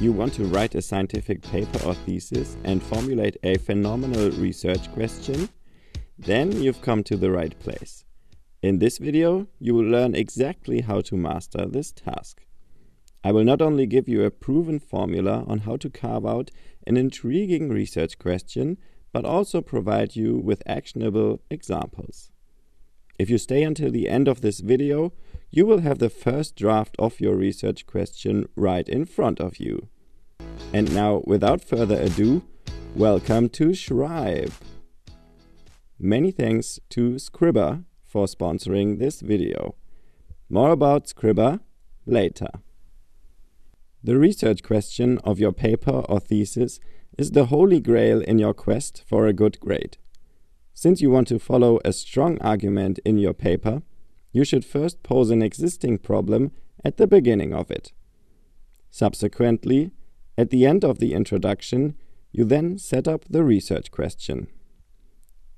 You want to write a scientific paper or thesis and formulate a phenomenal research question? Then you've come to the right place. In this video, you will learn exactly how to master this task. I will not only give you a proven formula on how to carve out an intriguing research question, but also provide you with actionable examples. If you stay until the end of this video, you will have the first draft of your research question right in front of you. And now, without further ado, welcome to Scribbr. Many thanks to Scribbr for sponsoring this video. More about Scribbr later. The research question of your paper or thesis is the holy grail in your quest for a good grade. Since you want to follow a strong argument in your paper, you should first pose an existing problem at the beginning of it. Subsequently, at the end of the introduction, you then set up the research question.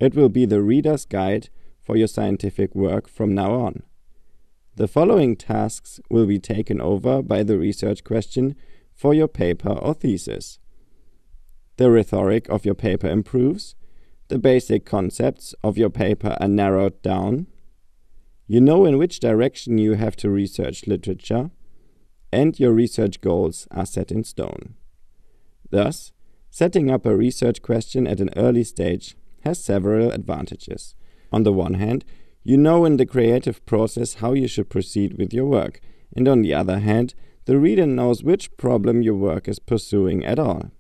It will be the reader's guide for your scientific work from now on. The following tasks will be taken over by the research question for your paper or thesis. The rhetoric of your paper improves, the basic concepts of your paper are narrowed down, you know in which direction you have to research literature, and your research goals are set in stone. Thus, setting up a research question at an early stage has several advantages. On the one hand, you know in the creative process how you should proceed with your work, and on the other hand, the reader knows which problem your work is pursuing at all.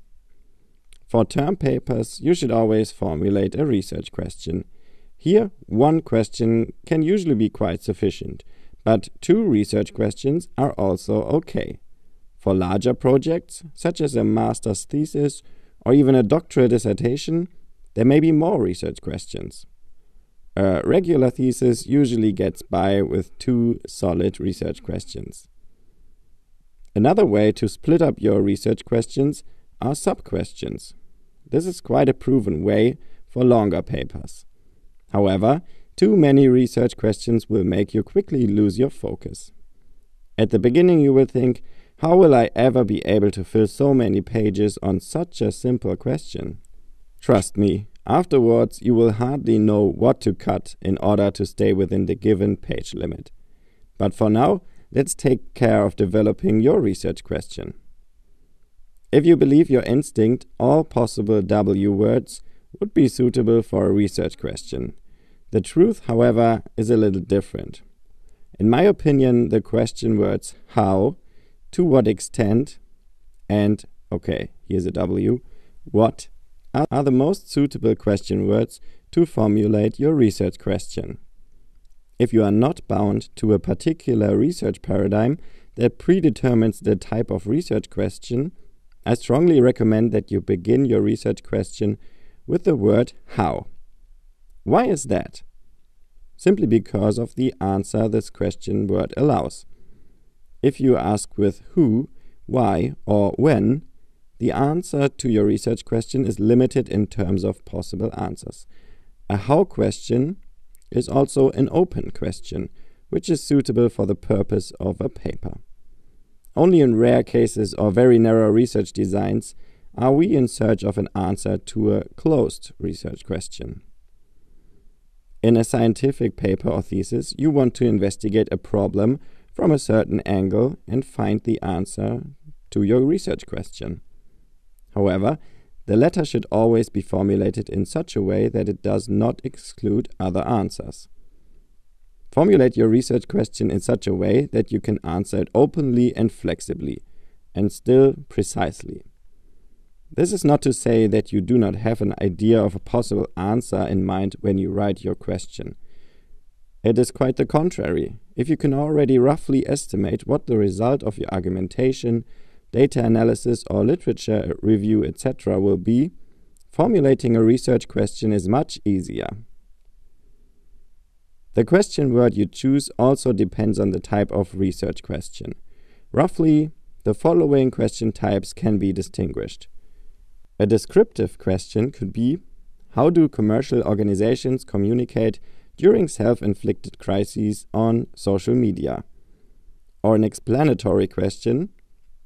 For term papers, you should always formulate a research question. Here, one question can usually be quite sufficient, but two research questions are also okay. For larger projects, such as a master's thesis or even a doctoral dissertation, there may be more research questions. A regular thesis usually gets by with two solid research questions. Another way to split up your research questions are sub-questions. This is quite a proven way for longer papers. However, too many research questions will make you quickly lose your focus. At the beginning you will think, how will I ever be able to fill so many pages on such a simple question? Trust me, afterwards, you will hardly know what to cut in order to stay within the given page limit. But for now, let's take care of developing your research question. If you believe your instinct, all possible W words would be suitable for a research question. The truth, however, is a little different. In my opinion, the question words how, to what extent, and, okay, here's a W, what, are the most suitable question words to formulate your research question. If you are not bound to a particular research paradigm that predetermines the type of research question, I strongly recommend that you begin your research question with the word how. Why is that? Simply because of the answer this question word allows. If you ask with who, why, or when, the answer to your research question is limited in terms of possible answers. A how question is also an open question, which is suitable for the purpose of a paper. Only in rare cases or very narrow research designs are we in search of an answer to a closed research question. In a scientific paper or thesis, you want to investigate a problem from a certain angle and find the answer to your research question. However, the letter should always be formulated in such a way that it does not exclude other answers. Formulate your research question in such a way that you can answer it openly and flexibly, and still precisely. This is not to say that you do not have an idea of a possible answer in mind when you write your question. It is quite the contrary. If you can already roughly estimate what the result of your argumentation, data analysis or literature review, etc. will be, formulating a research question is much easier. The question word you choose also depends on the type of research question. Roughly, the following question types can be distinguished. A descriptive question could be, how do commercial organizations communicate during self-inflicted crises on social media? Or an explanatory question,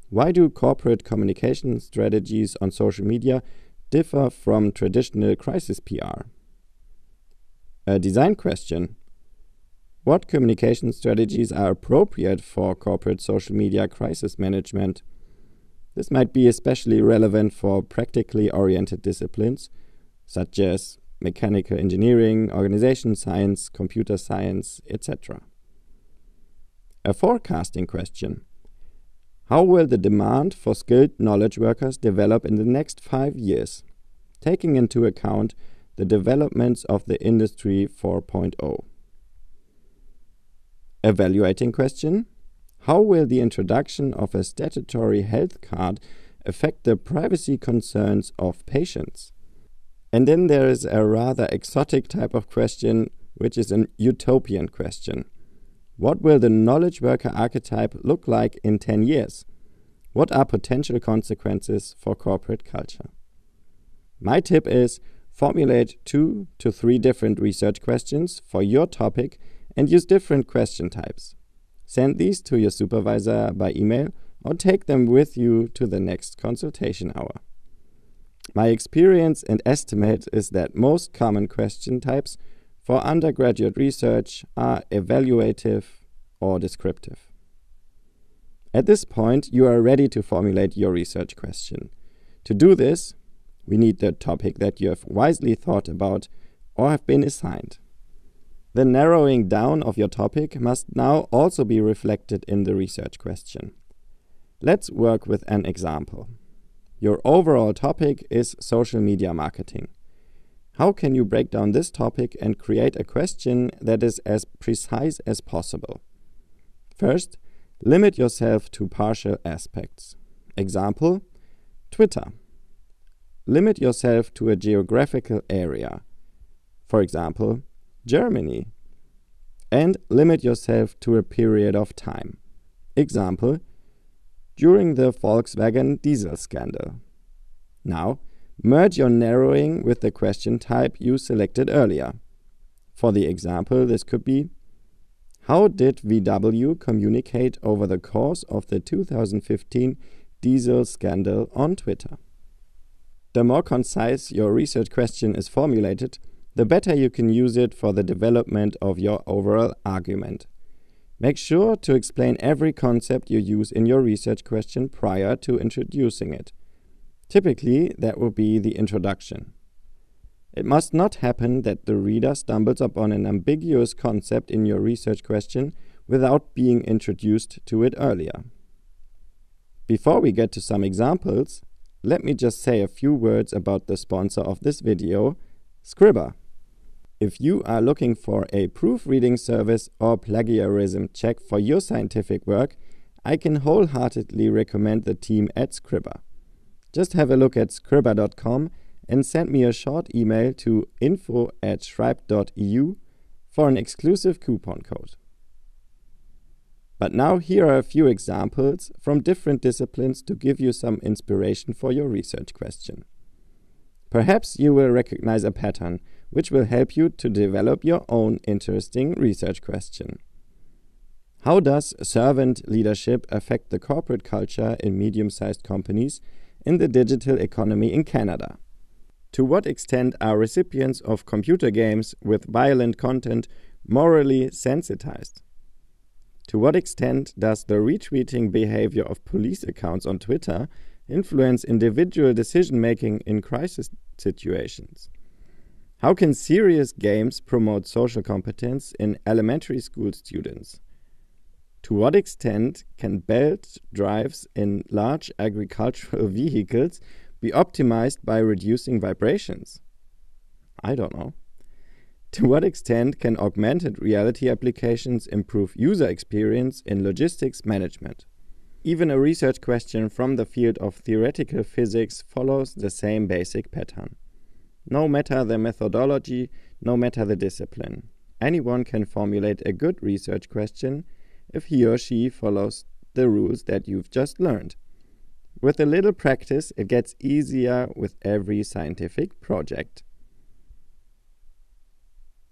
Why do corporate communication strategies on social media differ from traditional crisis PR? A design question. What communication strategies are appropriate for corporate social media crisis management? This might be especially relevant for practically oriented disciplines, such as mechanical engineering, organization science, computer science, etc. A forecasting question. How will the demand for skilled knowledge workers develop in the next 5 years, taking into account the developments of the Industry 4.0? Evaluating question. How will the introduction of a statutory health card affect the privacy concerns of patients? And then there is a rather exotic type of question, which is an utopian question. What will the knowledge worker archetype look like in 10 years? What are potential consequences for corporate culture? My tip is formulate 2 to 3 different research questions for your topic and use different question types. Send these to your supervisor by email or take them with you to the next consultation hour. My experience and estimate is that most common question types for undergraduate research are evaluative or descriptive. At this point, you are ready to formulate your research question. To do this, we need the topic that you have wisely thought about or have been assigned. The narrowing down of your topic must now also be reflected in the research question. Let's work with an example. Your overall topic is social media marketing. How can you break down this topic and create a question that is as precise as possible? First, limit yourself to partial aspects. Example, Twitter. Limit yourself to a geographical area. For example, Germany. And limit yourself to a period of time. Example, during the Volkswagen diesel scandal. Now, merge your narrowing with the question type you selected earlier. For the example, this could be, how did VW communicate over the course of the 2015 diesel scandal on Twitter? The more concise your research question is formulated, the better you can use it for the development of your overall argument. Make sure to explain every concept you use in your research question prior to introducing it. Typically, that will be the introduction. It must not happen that the reader stumbles upon an ambiguous concept in your research question without being introduced to it earlier. Before we get to some examples, let me just say a few words about the sponsor of this video, Scribbr. If you are looking for a proofreading service or plagiarism check for your scientific work, I can wholeheartedly recommend the team at Scribbr. Just have a look at scribbr.com and send me a short email to info@schreib.eu for an exclusive coupon code. But now here are a few examples from different disciplines to give you some inspiration for your research question. Perhaps you will recognize a pattern, which will help you to develop your own interesting research question. How does servant leadership affect the corporate culture in medium-sized companies in the digital economy in Canada? To what extent are recipients of computer games with violent content morally sensitized? To what extent does the retweeting behavior of police accounts on Twitter influence individual decision-making in crisis situations? How can serious games promote social competence in elementary school students? To what extent can belt drives in large agricultural vehicles be optimized by reducing vibrations? I don't know. To what extent can augmented reality applications improve user experience in logistics management? Even a research question from the field of theoretical physics follows the same basic pattern. No matter the methodology, no matter the discipline, anyone can formulate a good research question if he or she follows the rules that you've just learned. With a little practice, it gets easier with every scientific project.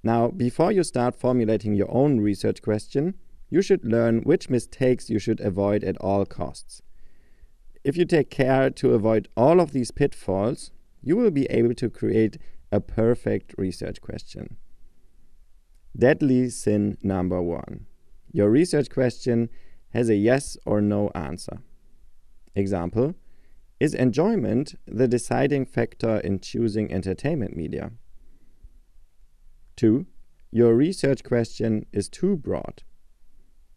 Now, before you start formulating your own research question, you should learn which mistakes you should avoid at all costs. If you take care to avoid all of these pitfalls, you will be able to create a perfect research question. Deadly sin number one. Your research question has a yes or no answer. Example, is enjoyment the deciding factor in choosing entertainment media? 2. Your research question is too broad.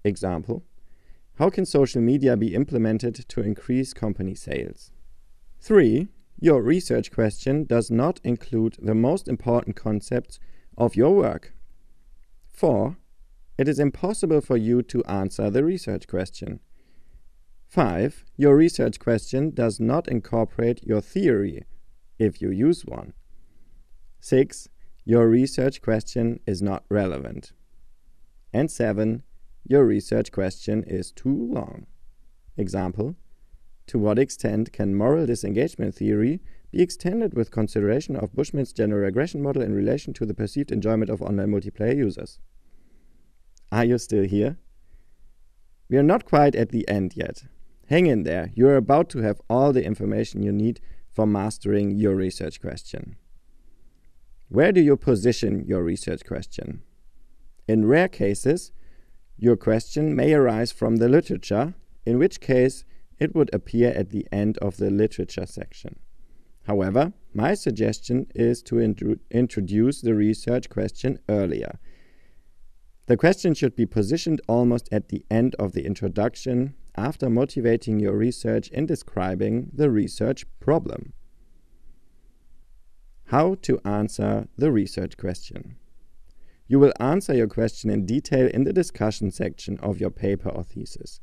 Example, how can social media be implemented to increase company sales? 3. Your research question does not include the most important concepts of your work. 4. It is impossible for you to answer the research question. 5. Your research question does not incorporate your theory, if you use one. 6. Your research question is not relevant. And 7. Your research question is too long. Example, to what extent can moral disengagement theory be extended with consideration of Bushman's general regression model in relation to the perceived enjoyment of online multiplayer users? Are you still here? We are not quite at the end yet. Hang in there, you are about to have all the information you need for mastering your research question. Where do you position your research question? In rare cases, your question may arise from the literature, in which case it would appear at the end of the literature section. However, my suggestion is to introduce the research question earlier. The question should be positioned almost at the end of the introduction after motivating your research and describing the research problem. How to answer the research question. You will answer your question in detail in the discussion section of your paper or thesis.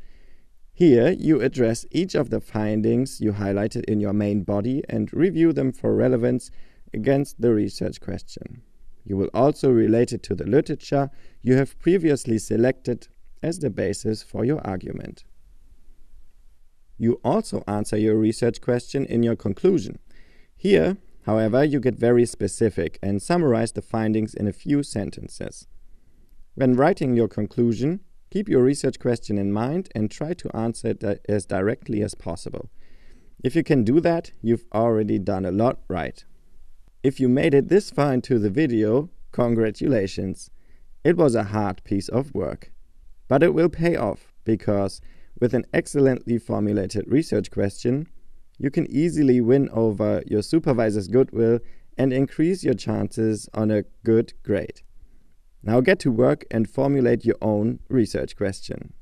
Here, you address each of the findings you highlighted in your main body and review them for relevance against the research question. You will also relate it to the literature you have previously selected as the basis for your argument. You also answer your research question in your conclusion. Here, however, you get very specific and summarize the findings in a few sentences. When writing your conclusion, keep your research question in mind and try to answer it as directly as possible. If you can do that, you've already done a lot right. If you made it this far into the video, congratulations. It was a hard piece of work. But it will pay off, because with an excellently formulated research question, you can easily win over your supervisor's goodwill and increase your chances on a good grade. Now get to work and formulate your own research question.